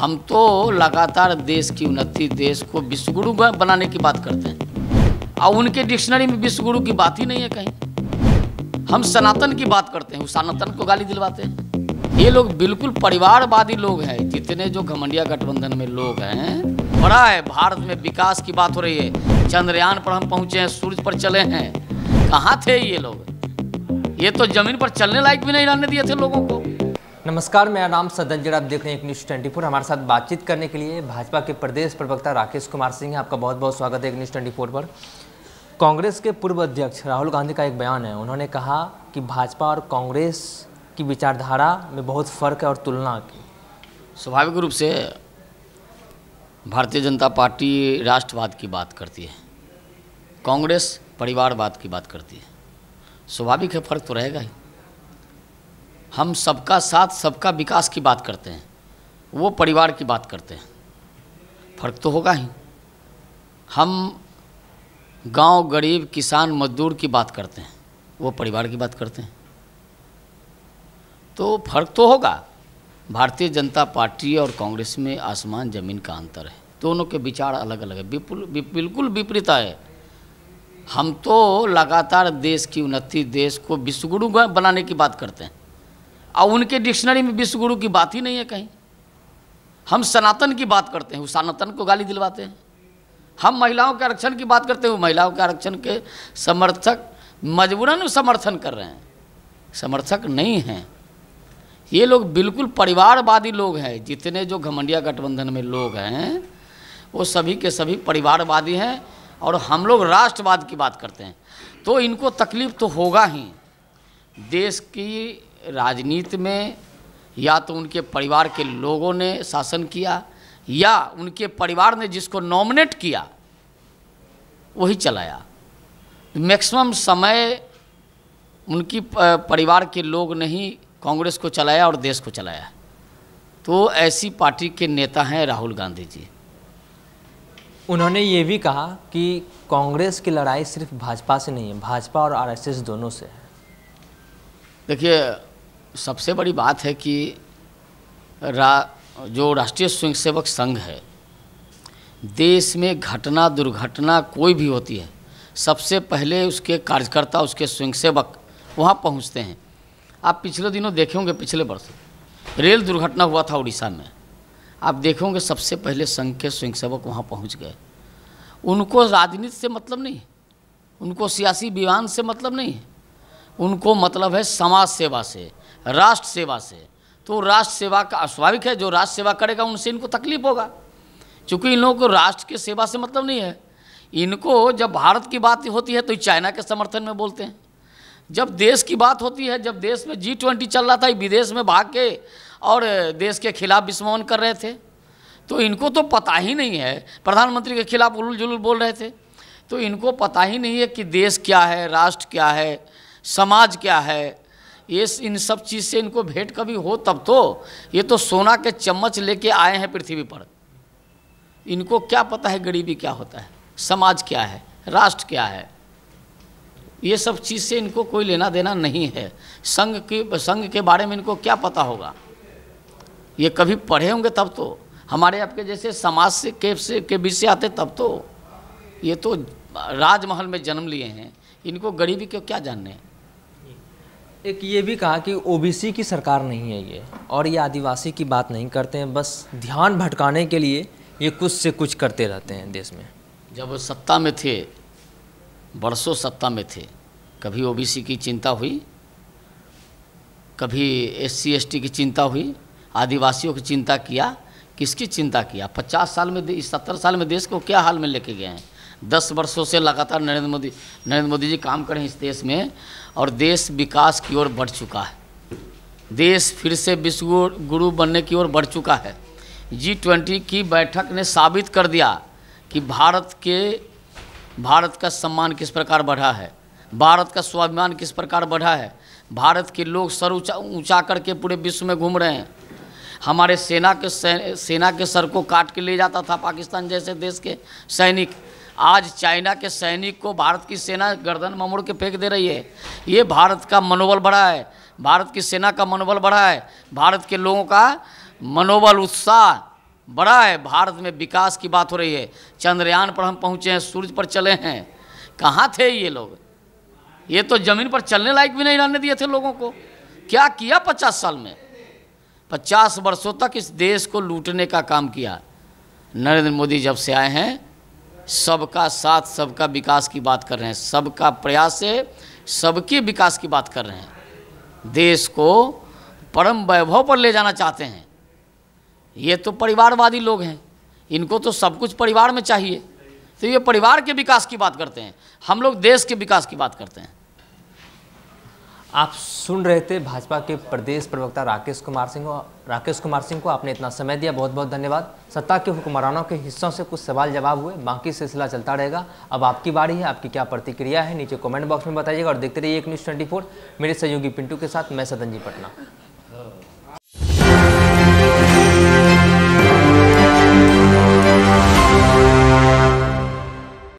हम तो लगातार देश की उन्नति, देश को विश्वगुरु बनाने की बात करते हैं, और उनके डिक्शनरी में विश्वगुरु की बात ही नहीं है कहीं। हम सनातन की बात करते हैं, उस सनातन को गाली दिलवाते हैं। ये लोग बिल्कुल परिवारवादी लोग हैं। जितने जो घमंडिया गठबंधन में लोग हैं, बड़ा है भारत में विकास की बात हो रही है। चंद्रयान पर हम पहुंचे हैं, सूरज पर चले हैं। कहाँ थे ये लोग? ये तो जमीन पर चलने लायक भी नहीं रहने दिए थे लोगों को। नमस्कार, मेरा नाम सदंजर, आप देख रहे हैं EK News 24। हमारे साथ बातचीत करने के लिए भाजपा के प्रदेश प्रवक्ता राकेश कुमार सिंह है। आपका बहुत बहुत स्वागत है EK News 24 पर। कांग्रेस के पूर्व अध्यक्ष राहुल गांधी का एक बयान है। उन्होंने कहा कि भाजपा और कांग्रेस की विचारधारा में बहुत फ़र्क है और तुलना की। स्वाभाविक रूप से भारतीय जनता पार्टी राष्ट्रवाद की बात करती है, कांग्रेस परिवारवाद की बात करती है। स्वाभाविक है, फ़र्क तो रहेगा ही। हम सबका साथ सबका विकास की बात करते हैं, वो परिवार की बात करते हैं, फ़र्क तो होगा ही। हम गांव, गरीब, किसान, मजदूर की बात करते हैं, वो परिवार की बात करते हैं, तो फ़र्क तो होगा। भारतीय जनता पार्टी और कांग्रेस में आसमान ज़मीन का अंतर है। दोनों के विचार अलग अलग है, बिल्कुल विपरीत है। हम तो लगातार देश की उन्नति, देश को विश्वगुरु बनाने की बात करते हैं, और उनके डिक्शनरी में विश्वगुरु की बात ही नहीं है कहीं। हम सनातन की बात करते हैं, उस सनातन को गाली दिलवाते हैं। हम महिलाओं के आरक्षण की बात करते हैं, महिलाओं के आरक्षण के समर्थक मजबूरन समर्थन कर रहे हैं, समर्थक नहीं हैं। ये लोग बिल्कुल परिवारवादी लोग हैं। जितने जो घमंडिया गठबंधन में लोग हैं, वो सभी के सभी परिवारवादी हैं, और हम लोग राष्ट्रवाद की बात करते हैं, तो इनको तकलीफ तो होगा ही। देश की राजनीति में या तो उनके परिवार के लोगों ने शासन किया, या उनके परिवार ने जिसको नॉमिनेट किया वही चलाया। मैक्सिमम समय उनकी परिवार के लोग ने ही कांग्रेस को चलाया और देश को चलाया। तो ऐसी पार्टी के नेता हैं राहुल गांधी जी। उन्होंने ये भी कहा कि कांग्रेस की लड़ाई सिर्फ भाजपा से नहीं है, भाजपा और आरएसएस दोनों से है। देखिए, सबसे बड़ी बात है कि जो राष्ट्रीय स्वयंसेवक संघ है, देश में घटना दुर्घटना कोई भी होती है, सबसे पहले उसके कार्यकर्ता, उसके स्वयंसेवक वहाँ पहुँचते हैं। आप पिछले दिनों देखे होंगे, पिछले वर्ष रेल दुर्घटना हुआ था उड़ीसा में, आप देखे होंगे सबसे पहले संघ के स्वयंसेवक वहाँ पहुँच गए। उनको राजनीति से मतलब नहीं, उनको सियासी विमान से मतलब नहीं, उनको मतलब है समाज सेवा से, राष्ट्र सेवा से। तो राष्ट्र सेवा का स्वाभाविक है, जो राष्ट्र सेवा करेगा उनसे इनको तकलीफ होगा, क्योंकि इन लोगों को राष्ट्र की सेवा से मतलब नहीं है। इनको जब भारत की बात होती है तो चाइना के समर्थन में बोलते हैं, जब देश की बात होती है, जब देश में G20 चल रहा था, विदेश में भाग के और देश के खिलाफ विस्मोहन कर रहे थे, तो इनको तो पता ही नहीं है। प्रधानमंत्री के खिलाफ उलूल जुलूल बोल रहे थे, तो इनको पता ही नहीं है कि देश क्या है, राष्ट्र क्या है, समाज क्या है। ये इन सब चीज़ से इनको भेंट कभी हो तब तो। ये तो सोना के चम्मच लेके आए हैं पृथ्वी पर, इनको क्या पता है गरीबी क्या होता है, समाज क्या है, राष्ट्र क्या है। ये सब चीज़ से इनको कोई लेना देना नहीं है। संघ के बारे में इनको क्या पता होगा? ये कभी पढ़े होंगे तब तो, हमारे आपके जैसे समाज के बीच से आते तब तो। ये तो राजमहल में जन्म लिए हैं, इनको गरीबी को क्या जानने हैं। एक ये भी कहा कि OBC की सरकार नहीं है ये, और ये आदिवासी की बात नहीं करते हैं, बस ध्यान भटकाने के लिए ये कुछ से कुछ करते रहते हैं देश में। जब वो सत्ता में थे, बरसों सत्ता में थे, कभी OBC की चिंता हुई, कभी SC ST की चिंता हुई, आदिवासियों की चिंता किया, किसकी चिंता किया? 50 साल में, 70 साल में देश को क्या हाल में लेके गए हैं। 10 वर्षों से लगातार नरेंद्र मोदी जी काम कर रहे हैं इस देश में, और देश विकास की ओर बढ़ चुका है, देश फिर से विश्वगुरु बनने की ओर बढ़ चुका है। G20 की बैठक ने साबित कर दिया कि भारत का सम्मान किस प्रकार बढ़ा है, भारत का स्वाभिमान किस प्रकार बढ़ा है। भारत के लोग सर ऊँचा करके पूरे विश्व में घूम रहे हैं। हमारे सेना के सर को काट के ले जाता था पाकिस्तान जैसे देश के सैनिक, आज चाइना के सैनिक को भारत की सेना गर्दन में मोड़ के फेंक दे रही है। ये भारत का मनोबल बढ़ा है, भारत की सेना का मनोबल बढ़ा है, भारत के लोगों का मनोबल, उत्साह बड़ा है। भारत में विकास की बात हो रही है, चंद्रयान पर हम पहुँचे हैं, सूरज पर चले हैं। कहाँ थे ये लोग? ये तो ज़मीन पर चलने लायक भी नहीं रहने दिए थे लोगों को। क्या किया 50 साल में? 50 वर्षों तक इस देश को लूटने का काम किया। नरेंद्र मोदी जब से आए हैं सबका साथ, सबका विकास की बात कर रहे हैं, सबका प्रयास है, सबके विकास की बात कर रहे हैं। देश को परम वैभव पर ले जाना चाहते हैं। ये तो परिवारवादी लोग हैं, इनको तो सब कुछ परिवार में चाहिए, तो ये परिवार के विकास की बात करते हैं। हम लोग देश के विकास की बात करते हैं। आप सुन रहे थे भाजपा के प्रदेश प्रवक्ता राकेश कुमार सिंह को। आपने इतना समय दिया, बहुत बहुत धन्यवाद। सत्ता के हुक्मरानों के हिस्सों से कुछ सवाल जवाब हुए, बाकी सिलसिला चलता रहेगा। अब आपकी बारी है, आपकी क्या प्रतिक्रिया है नीचे कमेंट बॉक्स में बताइएगा और देखते रहिए एक न्यूज़ 24। मेरे सहयोगी पिंटू के साथ मैं सदन जी, पटना।